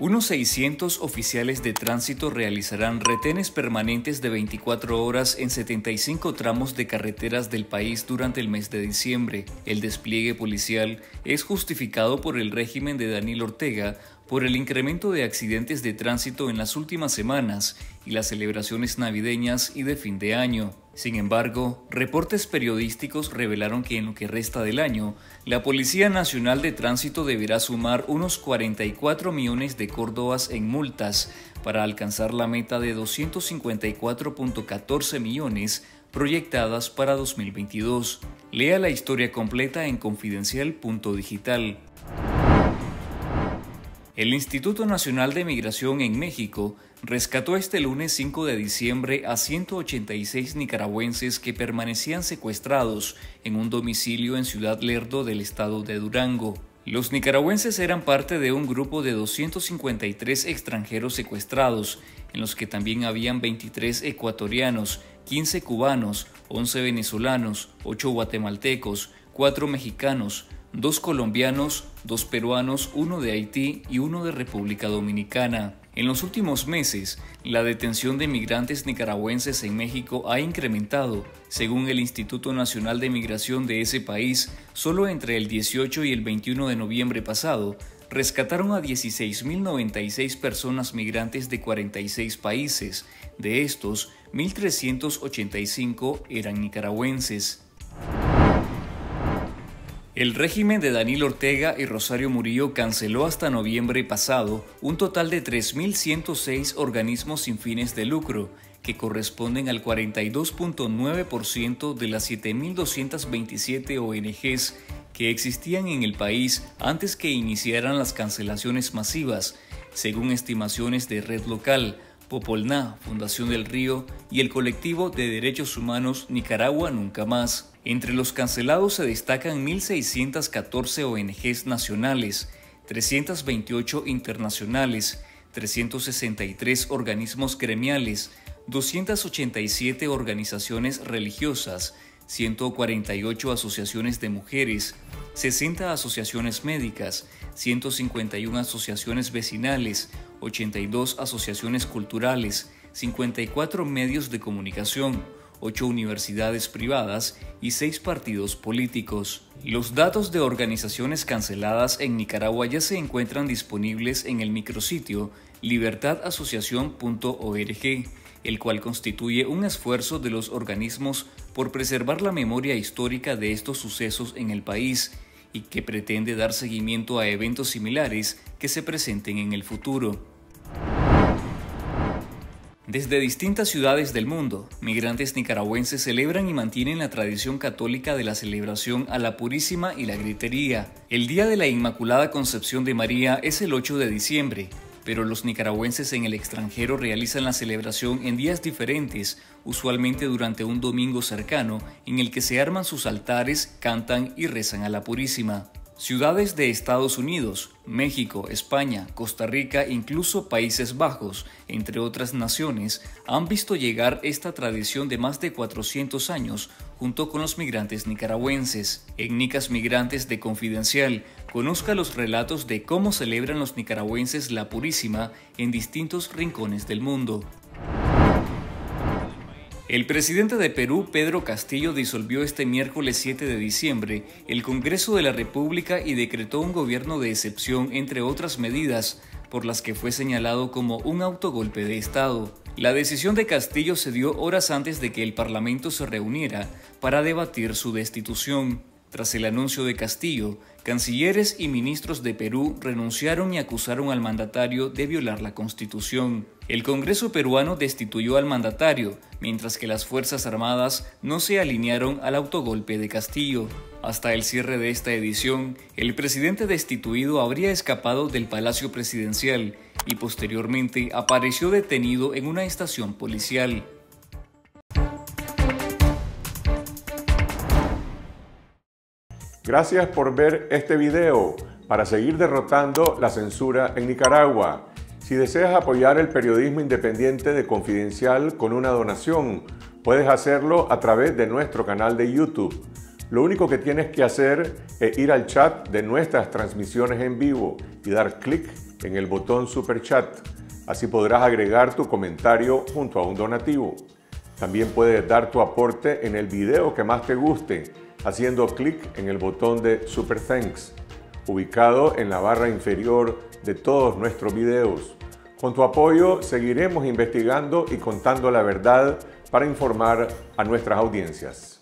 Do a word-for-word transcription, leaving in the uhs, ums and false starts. Unos seiscientos oficiales de tránsito realizarán retenes permanentes de veinticuatro horas en setenta y cinco tramos de carreteras del país durante el mes de diciembre. El despliegue policial es justificado por el régimen de Daniel Ortega, por el incremento de accidentes de tránsito en las últimas semanas y las celebraciones navideñas y de fin de año. Sin embargo, reportes periodísticos revelaron que en lo que resta del año, la Policía Nacional de Tránsito deberá sumar unos cuarenta y cuatro millones de córdobas en multas para alcanzar la meta de doscientos cincuenta y cuatro punto catorce millones proyectadas para dos mil veintidós. Lea la historia completa en confidencial punto digital. El Instituto Nacional de Migración en México rescató este lunes cinco de diciembre a ciento ochenta y seis nicaragüenses que permanecían secuestrados en un domicilio en Ciudad Lerdo del estado de Durango. Los nicaragüenses eran parte de un grupo de doscientos cincuenta y tres extranjeros secuestrados, en los que también habían veintitrés ecuatorianos, quince cubanos, once venezolanos, ocho guatemaltecos, cuatro mexicanos, dos colombianos, dos peruanos, uno de Haití y uno de República Dominicana. En los últimos meses, la detención de migrantes nicaragüenses en México ha incrementado. Según el Instituto Nacional de Migración de ese país, solo entre el dieciocho y el veintiuno de noviembre pasado, rescataron a dieciséis mil noventa y seis personas migrantes de cuarenta y seis países. De estos, mil trescientos ochenta y cinco eran nicaragüenses. El régimen de Daniel Ortega y Rosario Murillo canceló hasta noviembre pasado un total de tres mil ciento seis organismos sin fines de lucro, que corresponden al cuarenta y dos punto nueve por ciento de las siete mil doscientas veintisiete O N Ges que existían en el país antes que iniciaran las cancelaciones masivas, según estimaciones de Red Local, Popolná, Fundación del Río y el Colectivo de Derechos Humanos Nicaragua Nunca Más. Entre los cancelados se destacan mil seiscientas catorce O N Ges nacionales, trescientas veintiocho internacionales, trescientos sesenta y tres organismos gremiales, doscientas ochenta y siete organizaciones religiosas, ciento cuarenta y ocho asociaciones de mujeres, sesenta asociaciones médicas, ciento cincuenta y uno asociaciones vecinales, ochenta y dos asociaciones culturales, cincuenta y cuatro medios de comunicación, ocho universidades privadas y seis partidos políticos. Los datos de organizaciones canceladas en Nicaragua ya se encuentran disponibles en el micrositio libertad asociacion punto org, el cual constituye un esfuerzo de los organismos por preservar la memoria histórica de estos sucesos en el país y que pretende dar seguimiento a eventos similares que se presenten en el futuro. Desde distintas ciudades del mundo, migrantes nicaragüenses celebran y mantienen la tradición católica de la celebración a la Purísima y la gritería. El Día de la Inmaculada Concepción de María es el ocho de diciembre, pero los nicaragüenses en el extranjero realizan la celebración en días diferentes, usualmente durante un domingo cercano, en el que se arman sus altares, cantan y rezan a la Purísima. Ciudades de Estados Unidos, México, España, Costa Rica e incluso Países Bajos, entre otras naciones, han visto llegar esta tradición de más de cuatrocientos años junto con los migrantes nicaragüenses. En Nicas Migrantes de Confidencial, conozca los relatos de cómo celebran los nicaragüenses la Purísima en distintos rincones del mundo. El presidente de Perú, Pedro Castillo, disolvió este miércoles siete de diciembre el Congreso de la República y decretó un gobierno de excepción, entre otras medidas, por las que fue señalado como un autogolpe de Estado. La decisión de Castillo se dio horas antes de que el Parlamento se reuniera para debatir su destitución. Tras el anuncio de Castillo, cancilleres y ministros de Perú renunciaron y acusaron al mandatario de violar la Constitución. El Congreso peruano destituyó al mandatario, mientras que las Fuerzas Armadas no se alinearon al autogolpe de Castillo. Hasta el cierre de esta edición, el presidente destituido habría escapado del Palacio Presidencial y posteriormente apareció detenido en una estación policial. Gracias por ver este video para seguir derrotando la censura en Nicaragua. Si deseas apoyar el periodismo independiente de Confidencial con una donación, puedes hacerlo a través de nuestro canal de YouTube. Lo único que tienes que hacer es ir al chat de nuestras transmisiones en vivo y dar clic en el botón Super Chat. Así podrás agregar tu comentario junto a un donativo. También puedes dar tu aporte en el video que más te guste, haciendo clic en el botón de Super Thanks, ubicado en la barra inferior de todos nuestros videos. Con tu apoyo seguiremos investigando y contando la verdad para informar a nuestras audiencias.